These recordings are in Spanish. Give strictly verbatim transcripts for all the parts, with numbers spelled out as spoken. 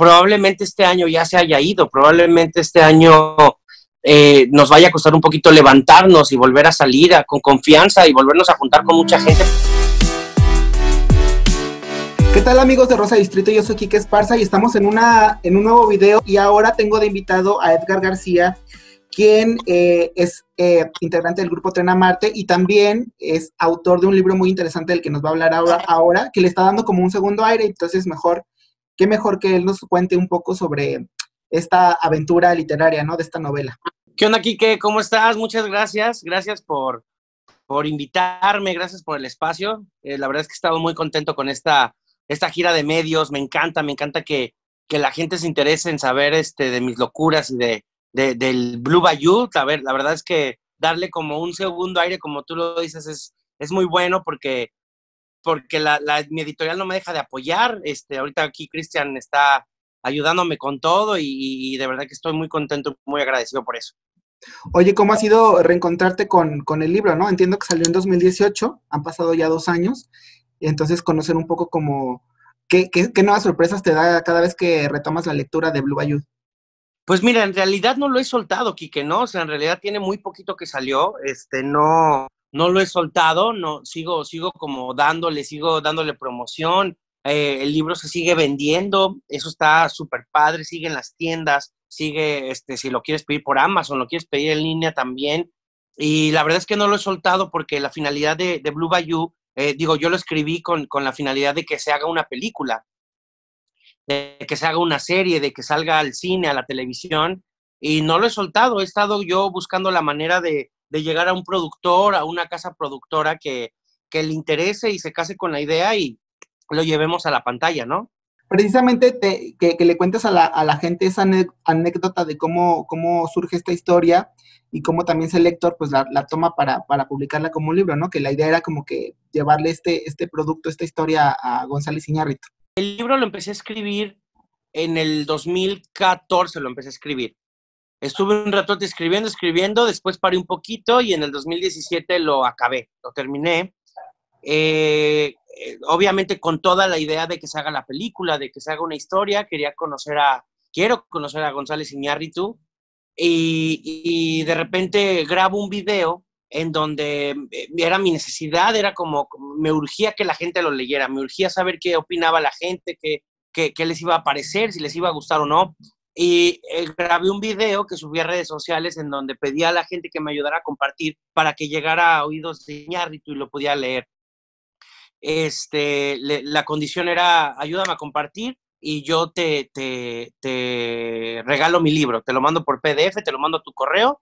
probablemente este año ya se haya ido, probablemente este año eh, nos vaya a costar un poquito levantarnos y volver a salir a, con confianza y volvernos a juntar con mucha gente. ¿Qué tal, amigos de Rosa Distrito? Yo soy Kike Esparza y estamos en, una, en un nuevo video, y ahora tengo de invitado a Edgar García, quien eh, es eh, integrante del grupo Tren a Marte y también es autor de un libro muy interesante del que nos va a hablar ahora, ahora que le está dando como un segundo aire. Entonces, mejor, qué mejor que él nos cuente un poco sobre esta aventura literaria, ¿no?, de esta novela. ¿Qué onda, Kike? ¿Cómo estás? Muchas gracias. Gracias por, por invitarme, gracias por el espacio. Eh, la verdad es que he estado muy contento con esta... esta gira de medios. Me encanta, me encanta que, que la gente se interese en saber este, de mis locuras y de, de, del Blue Bayou. A ver, la verdad es que darle como un segundo aire, como tú lo dices, es, es muy bueno porque, porque la, la, mi editorial no me deja de apoyar. Este, ahorita aquí Cristian está ayudándome con todo y, y de verdad que estoy muy contento, muy agradecido por eso. Oye, ¿cómo ha sido reencontrarte con, con el libro, no? Entiendo que salió en dos mil dieciocho, han pasado ya dos años. Entonces, conocer un poco como ¿qué, qué, qué nuevas sorpresas te da cada vez que retomas la lectura de Blue Bayou? Pues mira, en realidad no lo he soltado, Kike, ¿no? O sea, en realidad tiene muy poquito que salió, este, no, no lo he soltado, no, sigo, sigo como dándole, sigo dándole promoción, eh, el libro se sigue vendiendo, eso está súper padre, sigue en las tiendas, sigue, este, si lo quieres pedir por Amazon, lo quieres pedir en línea también, y la verdad es que no lo he soltado porque la finalidad de, de Blue Bayou, Eh, digo, yo lo escribí con, con la finalidad de que se haga una película, de que se haga una serie, de que salga al cine, a la televisión, y no lo he soltado. He estado yo buscando la manera de, de llegar a un productor, a una casa productora que, que le interese y se case con la idea y lo llevemos a la pantalla, ¿no? Precisamente te, que, que le cuentes a la, a la gente esa anécdota de cómo, cómo surge esta historia y cómo también Selector pues la, la toma para, para publicarla como un libro, ¿no? Que la idea era como que llevarle este, este producto, esta historia a González Iñárritu. El libro lo empecé a escribir en el dos mil catorce, lo empecé a escribir. Estuve un rato escribiendo, escribiendo, después paré un poquito y en el dos mil diecisiete lo acabé, lo terminé. Eh, eh, obviamente con toda la idea de que se haga la película, de que se haga una historia, quería conocer a, quiero conocer a González Iñárritu y, y de repente grabo un video en donde era mi necesidad, era como, me urgía que la gente lo leyera, me urgía saber qué opinaba la gente, qué, qué, qué les iba a parecer, si les iba a gustar o no, y eh, grabé un video que subí a redes sociales en donde pedía a la gente que me ayudara a compartir para que llegara a oídos de Iñárritu y lo pudiera leer. Este, le, la condición era ayúdame a compartir y yo te, te, te regalo mi libro, te lo mando por P D F, te lo mando a tu correo,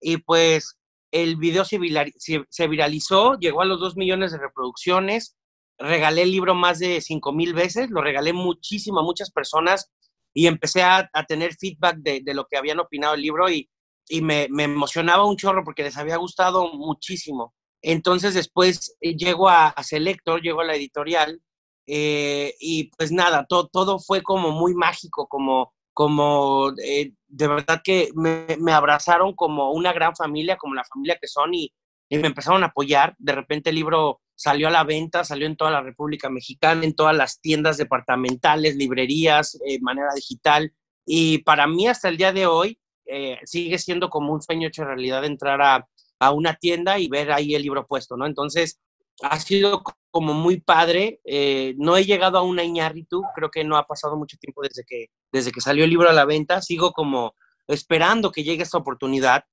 y pues el video se, se, se viralizó, llegó a los dos millones de reproducciones, regalé el libro más de cinco mil veces, lo regalé muchísimo a muchas personas y empecé a, a tener feedback de, de lo que habían opinado el libro y, y me, me emocionaba un chorro porque les había gustado muchísimo. Entonces después llego a, a Selector, llego a la editorial eh, y pues nada, to, todo fue como muy mágico, como, como eh, de verdad que me, me abrazaron como una gran familia, como la familia que son y, y me empezaron a apoyar. De repente el libro salió a la venta, salió en toda la República Mexicana, en todas las tiendas departamentales, librerías, de eh, manera digital, y para mí hasta el día de hoy eh, sigue siendo como un sueño hecho realidad entrar a a una tienda y ver ahí el libro puesto, ¿no? Entonces, ha sido como muy padre. Eh, no he llegado a una Iñárritu, creo que no ha pasado mucho tiempo desde que, desde que salió el libro a la venta. Sigo como esperando que llegue esta oportunidad.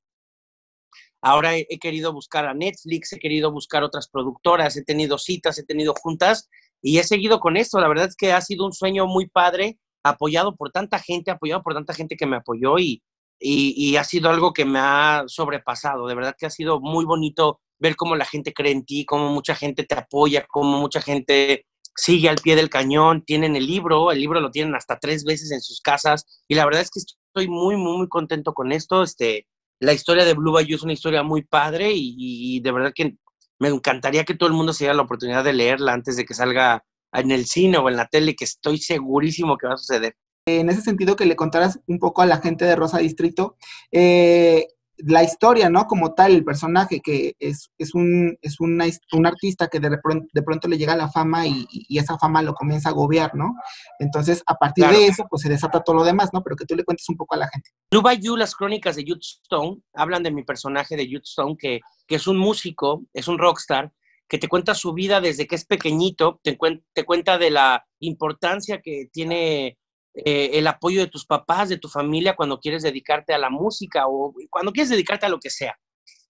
Ahora he, he querido buscar a Netflix, he querido buscar otras productoras, he tenido citas, he tenido juntas y he seguido con esto. La verdad es que ha sido un sueño muy padre, apoyado por tanta gente, apoyado por tanta gente que me apoyó y Y, y ha sido algo que me ha sobrepasado. De verdad que ha sido muy bonito ver cómo la gente cree en ti, cómo mucha gente te apoya, cómo mucha gente sigue al pie del cañón, tienen el libro, el libro lo tienen hasta tres veces en sus casas y la verdad es que estoy muy, muy, muy contento con esto. Este, la historia de Blue Bayou es una historia muy padre y, y de verdad que me encantaría que todo el mundo se diera la oportunidad de leerla antes de que salga en el cine o en la tele, que estoy segurísimo que va a suceder. En ese sentido, que le contaras un poco a la gente de Rosa Distrito, eh, la historia, ¿no? Como tal, el personaje que es, es, un, es una, un artista que de pronto, de pronto le llega la fama y, y esa fama lo comienza a agobiar, ¿no? Entonces, a partir claro. de eso, pues se desata todo lo demás, ¿no? Pero que tú le cuentes un poco a la gente. Blue Bayou, las crónicas de Jude Stone, hablan de mi personaje de Jude Stone, que, que es un músico, es un rockstar, que te cuenta su vida desde que es pequeñito, te, cuen te cuenta de la importancia que tiene... Eh, el apoyo de tus papás, de tu familia, cuando quieres dedicarte a la música o cuando quieres dedicarte a lo que sea.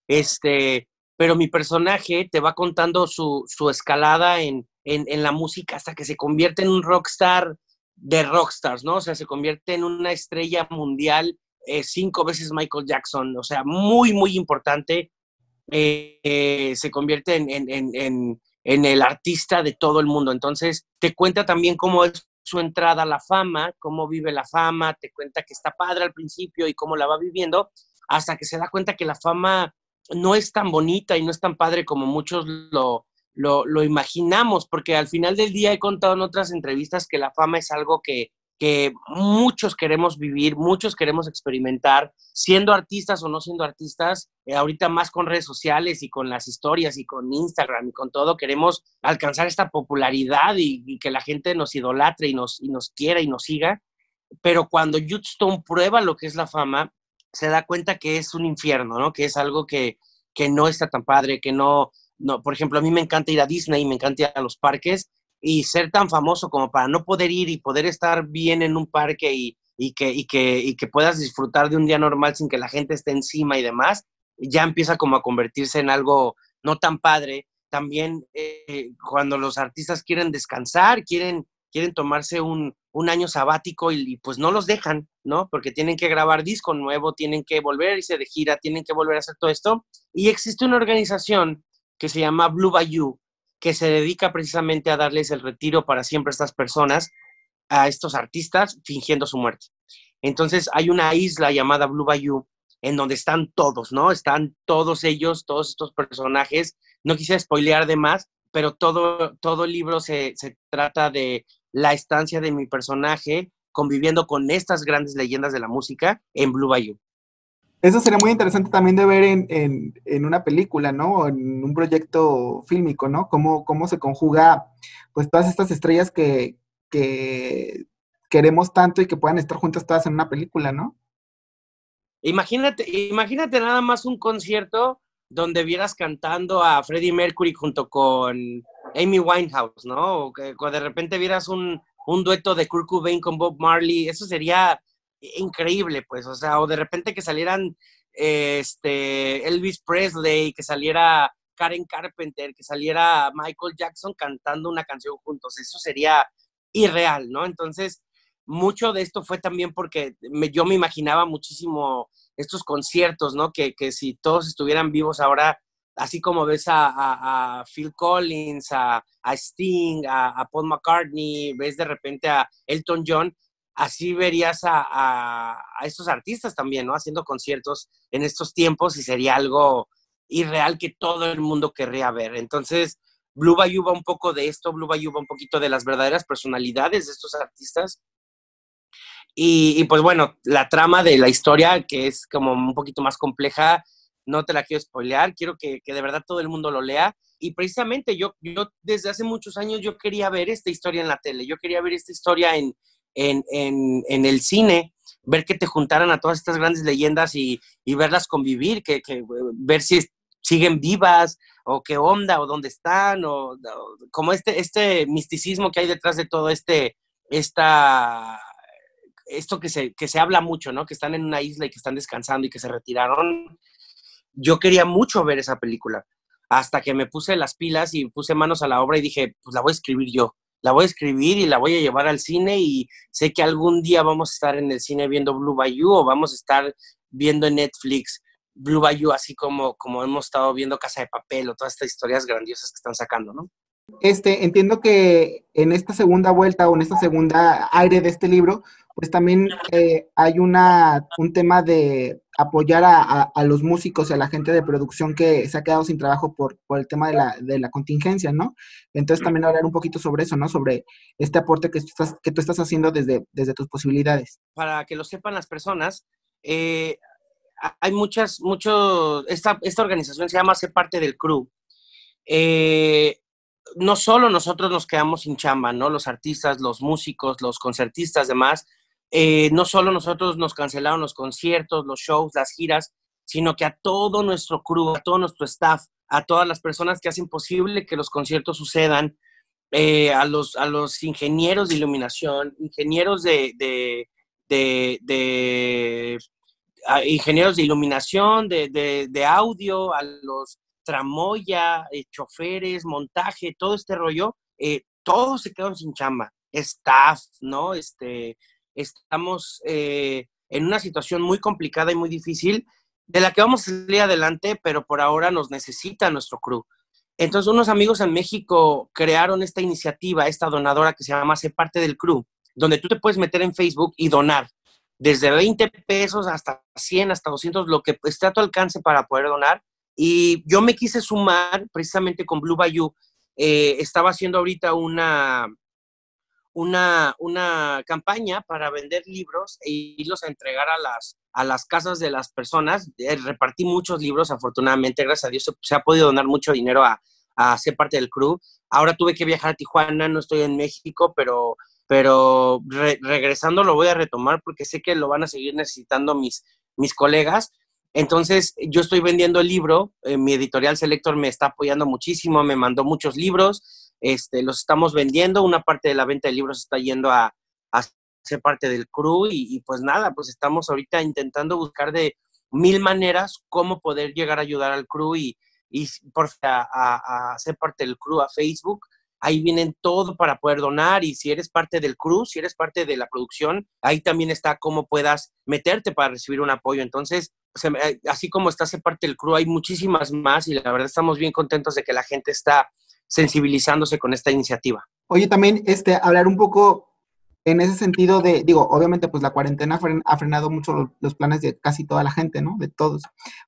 Este, pero mi personaje te va contando su, su escalada en, en, en la música hasta que se convierte en un rockstar de rockstars, ¿no? O sea, se convierte en una estrella mundial, eh, cinco veces Michael Jackson, o sea, muy, muy importante. Eh, eh, se convierte en, en, en, en, en el artista de todo el mundo. Entonces, te cuenta también cómo es su entrada a la fama, cómo vive la fama, te cuenta que está padre al principio y cómo la va viviendo, hasta que se da cuenta que la fama no es tan bonita y no es tan padre como muchos lo, lo, lo imaginamos, porque al final del día he contado en otras entrevistas que la fama es algo que, que muchos queremos vivir, muchos queremos experimentar, siendo artistas o no siendo artistas, eh, ahorita más con redes sociales y con las historias y con Instagram y con todo, queremos alcanzar esta popularidad y, y que la gente nos idolatre y nos, y nos quiera y nos siga, pero cuando Jude Stone prueba lo que es la fama, se da cuenta que es un infierno, ¿no? Que es algo que, que no está tan padre, que no, no, por ejemplo, a mí me encanta ir a Disney, me encanta ir a los parques, y ser tan famoso como para no poder ir y poder estar bien en un parque y, y, que, y, que, y que puedas disfrutar de un día normal sin que la gente esté encima y demás, ya empieza como a convertirse en algo no tan padre. También eh, cuando los artistas quieren descansar, quieren, quieren tomarse un, un año sabático y, y pues no los dejan, ¿no? Porque tienen que grabar disco nuevo, tienen que volver a irse de gira, tienen que volver a hacer todo esto. Y existe una organización que se llama Blue Bayou, que se dedica precisamente a darles el retiro para siempre a estas personas, a estos artistas, fingiendo su muerte. Entonces, hay una isla llamada Blue Bayou, en donde están todos, ¿no? Están todos ellos, todos estos personajes. No quise spoilear de más, pero todo, todo el libro se, se trata de la estancia de mi personaje conviviendo con estas grandes leyendas de la música en Blue Bayou. Eso sería muy interesante también de ver en, en, en una película, ¿no? En un proyecto fílmico, ¿no? Cómo, cómo se conjuga, pues, todas estas estrellas que, que queremos tanto y que puedan estar juntas todas en una película, ¿no? Imagínate, imagínate nada más un concierto donde vieras cantando a Freddie Mercury junto con Amy Winehouse, ¿no? O que de repente vieras un, un dueto de Kurt Cobain con Bob Marley. Eso sería... increíble, pues, o sea, o de repente que salieran eh, este, Elvis Presley, que saliera Karen Carpenter, que saliera Michael Jackson cantando una canción juntos, eso sería irreal, ¿no? Entonces, mucho de esto fue también porque me, yo me imaginaba muchísimo estos conciertos, ¿no? Que, que si todos estuvieran vivos ahora, así como ves a, a, a Phil Collins, a, a Sting, a, a Paul McCartney, ves de repente a Elton John, así verías a, a, a estos artistas también, ¿no? Haciendo conciertos en estos tiempos y sería algo irreal que todo el mundo querría ver. Entonces, Blue Bayou va un poco de esto, Blue Bayou va un poquito de las verdaderas personalidades de estos artistas. Y, y pues bueno, la trama de la historia, que es como un poquito más compleja, no te la quiero spoilear, quiero que, que de verdad todo el mundo lo lea. Y precisamente yo, yo desde hace muchos años yo quería ver esta historia en la tele, yo quería ver esta historia en... En, en, en el cine, ver que te juntaran a todas estas grandes leyendas y, y verlas convivir, que, que ver si es, siguen vivas, o qué onda, o dónde están, o, o como este, este misticismo que hay detrás de todo este, esta, esto que se, que se habla mucho, ¿no? Que están en una isla y que están descansando y que se retiraron. Yo quería mucho ver esa película, hasta que me puse las pilas y puse manos a la obra y dije, pues la voy a escribir yo. La voy a escribir y la voy a llevar al cine y sé que algún día vamos a estar en el cine viendo Blue Bayou o vamos a estar viendo en Netflix Blue Bayou, así como, como hemos estado viendo Casa de Papel o todas estas historias grandiosas que están sacando, ¿no? Este, entiendo que en esta segunda vuelta o en esta segunda aire de este libro, pues también eh, hay una, un tema de apoyar a, a, a los músicos y a la gente de producción que se ha quedado sin trabajo por, por el tema de la, de la contingencia, ¿no? Entonces también hablar un poquito sobre eso, ¿no? Sobre este aporte que tú estás, que tú estás haciendo desde, desde tus posibilidades. Para que lo sepan las personas, eh, hay muchas, muchos, esta, esta organización se llama Ser Parte del Crew. Eh, no solo nosotros nos quedamos sin chamba, ¿no? Los artistas, los músicos, los concertistas, demás. Eh, no solo nosotros nos cancelaron los conciertos, los shows, las giras, sino que a todo nuestro crew, a todo nuestro staff, a todas las personas que hacen posible que los conciertos sucedan, eh, a, los, a los ingenieros de iluminación, ingenieros de... de, de, de a ingenieros de iluminación, de, de, de audio, a los tramoya, eh, choferes, montaje, todo este rollo, eh, todos se quedaron sin chamba, staff, ¿no? Este, estamos eh, en una situación muy complicada y muy difícil, de la que vamos a salir adelante, pero por ahora nos necesita nuestro crew. Entonces, unos amigos en México crearon esta iniciativa, esta donadora que se llama Ser Parte del Crew, donde tú te puedes meter en Facebook y donar, desde veinte pesos hasta cien, hasta doscientos, lo que esté a tu alcance para poder donar. Y yo me quise sumar precisamente con Blue Bayou. Eh, estaba haciendo ahorita una, una, una campaña para vender libros e irlos a entregar a las, a las casas de las personas. Eh, repartí muchos libros, afortunadamente, gracias a Dios, se, se ha podido donar mucho dinero a, a Ser Parte del Crew. Ahora tuve que viajar a Tijuana, no estoy en México, pero... pero re regresando lo voy a retomar porque sé que lo van a seguir necesitando mis, mis colegas. Entonces, yo estoy vendiendo el libro, eh, mi editorial Selector me está apoyando muchísimo, me mandó muchos libros, este, los estamos vendiendo, una parte de la venta de libros está yendo a, a Ser Parte del Crew y, y pues nada, pues estamos ahorita intentando buscar de mil maneras cómo poder llegar a ayudar al crew y, y por a, a, a Ser Parte del Crew, a Facebook. Ahí vienen todo para poder donar y si eres parte del crew, si eres parte de la producción, ahí también está cómo puedas meterte para recibir un apoyo. Entonces, así como está Ser Parte del Crew, hay muchísimas más y la verdad estamos bien contentos de que la gente está sensibilizándose con esta iniciativa. Oye, también este, hablar un poco en ese sentido de, digo, obviamente pues la cuarentena ha frenado mucho los planes de casi toda la gente, ¿no? De todos.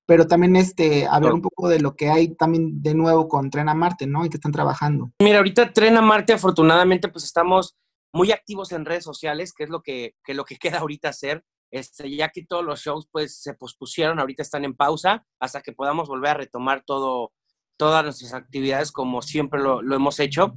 Pero también este, hablar un poco de lo que hay también de nuevo con Tren a Marte, ¿no? Y que están trabajando. Mira, ahorita Tren a Marte, afortunadamente, pues estamos muy activos en redes sociales, que es lo que, que, lo que queda ahorita hacer. Este, ya que todos los shows pues se pospusieron, ahorita están en pausa, hasta que podamos volver a retomar todo, todas nuestras actividades como siempre lo, lo hemos hecho.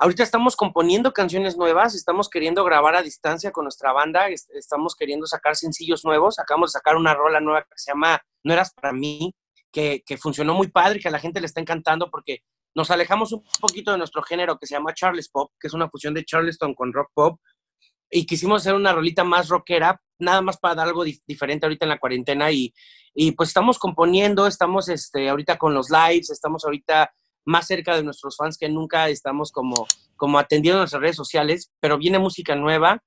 Ahorita estamos componiendo canciones nuevas, estamos queriendo grabar a distancia con nuestra banda, estamos queriendo sacar sencillos nuevos, acabamos de sacar una rola nueva que se llama No Eras Para Mí, que, que funcionó muy padre, que a la gente le está encantando porque nos alejamos un poquito de nuestro género que se llama Charles Pop, que es una fusión de Charleston con rock pop, y quisimos hacer una rolita más rockera, nada más para dar algo di diferente ahorita en la cuarentena, y, y pues estamos componiendo, estamos este, ahorita con los lives, estamos ahorita... más cerca de nuestros fans que nunca, estamos como, como atendiendo nuestras redes sociales, pero viene música nueva,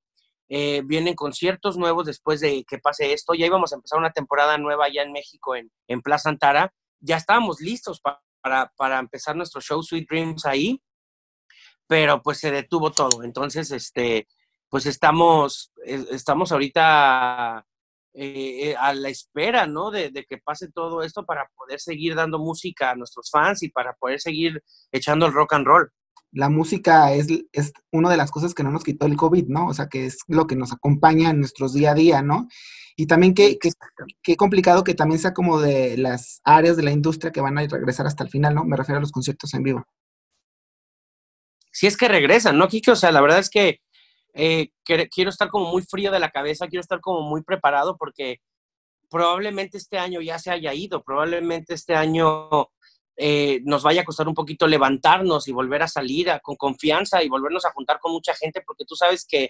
eh, vienen conciertos nuevos después de que pase esto, ya íbamos a empezar una temporada nueva allá en México, en, en Plaza Antara, ya estábamos listos pa, para, para empezar nuestro show Sweet Dreams ahí, pero pues se detuvo todo, entonces este, pues estamos, estamos ahorita eh, a la espera, ¿no? De, de que pase todo esto para poder seguir dando música a nuestros fans y para poder seguir echando el rock and roll. La música es, es una de las cosas que no nos quitó el COVID, ¿no? O sea, que es lo que nos acompaña en nuestros día a día, ¿no? Y también qué que, que complicado que también sea como de las áreas de la industria que van a regresar hasta el final, ¿no? Me refiero a los conciertos en vivo. Si es que regresan, ¿no, Kike? O sea, la verdad es que Eh, quiero estar como muy frío de la cabeza, quiero estar como muy preparado porque probablemente este año ya se haya ido, probablemente este año eh, nos vaya a costar un poquito levantarnos y volver a salir a, con confianza y volvernos a juntar con mucha gente porque tú sabes que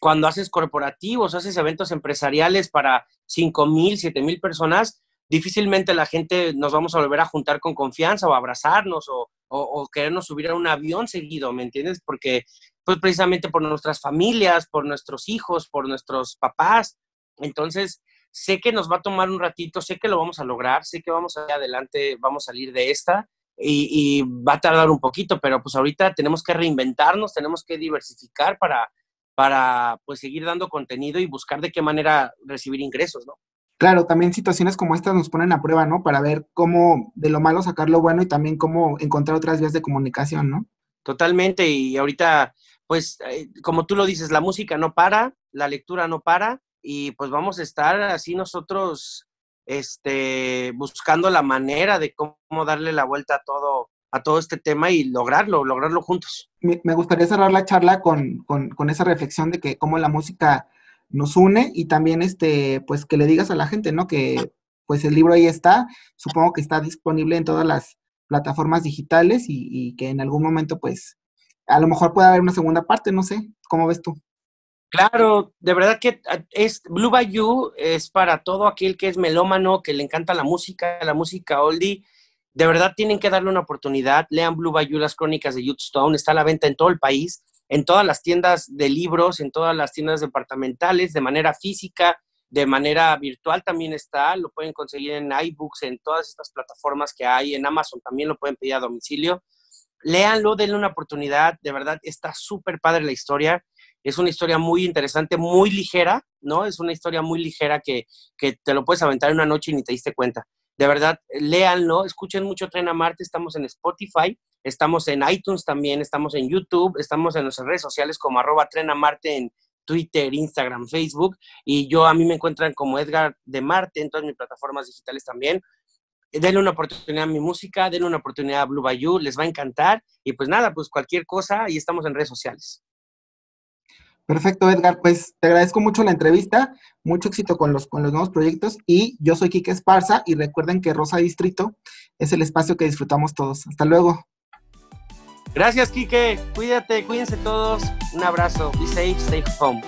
cuando haces corporativos, haces eventos empresariales para cinco mil, siete mil personas, difícilmente la gente nos vamos a volver a juntar con confianza o abrazarnos o, o, o querernos subir a un avión seguido, ¿me entiendes? Porque pues precisamente por nuestras familias, por nuestros hijos, por nuestros papás. Entonces, sé que nos va a tomar un ratito, sé que lo vamos a lograr, sé que vamos a ir adelante, vamos a salir de esta y, y va a tardar un poquito, pero pues ahorita tenemos que reinventarnos, tenemos que diversificar para, para pues seguir dando contenido y buscar de qué manera recibir ingresos, ¿no? Claro, también situaciones como estas nos ponen a prueba, ¿no? Para ver cómo de lo malo sacar lo bueno y también cómo encontrar otras vías de comunicación, ¿no? Totalmente, y ahorita... pues eh, como tú lo dices, la música no para, la lectura no para y pues vamos a estar así nosotros este, buscando la manera de cómo darle la vuelta a todo, a todo este tema y lograrlo, lograrlo juntos. Me gustaría cerrar la charla con, con, con esa reflexión de que cómo la música nos une y también este, pues que le digas a la gente, ¿no? Que pues el libro ahí está, supongo que está disponible en todas las plataformas digitales y, y que en algún momento pues a lo mejor pueda haber una segunda parte, no sé, ¿cómo ves tú? Claro, de verdad que es, Blue Bayou es para todo aquel que es melómano, que le encanta la música, la música oldie. De verdad tienen que darle una oportunidad. Lean Blue Bayou, las crónicas de Jude Stone. Está a la venta en todo el país, en todas las tiendas de libros, en todas las tiendas departamentales, de manera física, de manera virtual también está. Lo pueden conseguir en iBooks, en todas estas plataformas que hay. En Amazon también lo pueden pedir a domicilio. Léanlo, denle una oportunidad. De verdad está súper padre la historia. Es una historia muy interesante, muy ligera, ¿no? Es una historia muy ligera que, que te lo puedes aventar en una noche y ni te diste cuenta. De verdad, léanlo, escuchen mucho Tren a Marte, estamos en Spotify, estamos en iTunes también, estamos en YouTube, estamos en nuestras redes sociales como arroba Tren a Marte en Twitter, Instagram, Facebook, y yo a mí me encuentran como Edgar de Marte en todas mis plataformas digitales también. Denle una oportunidad a mi música, denle una oportunidad a Blue Bayou, les va a encantar, y pues nada, pues cualquier cosa, y estamos en redes sociales. Perfecto, Edgar, pues te agradezco mucho la entrevista, mucho éxito con los, con los nuevos proyectos y yo soy Kike Esparza y recuerden que Rosa Distrito es el espacio que disfrutamos todos. Hasta luego. Gracias, Kike. Cuídate, cuídense todos. Un abrazo. Be safe, stay home.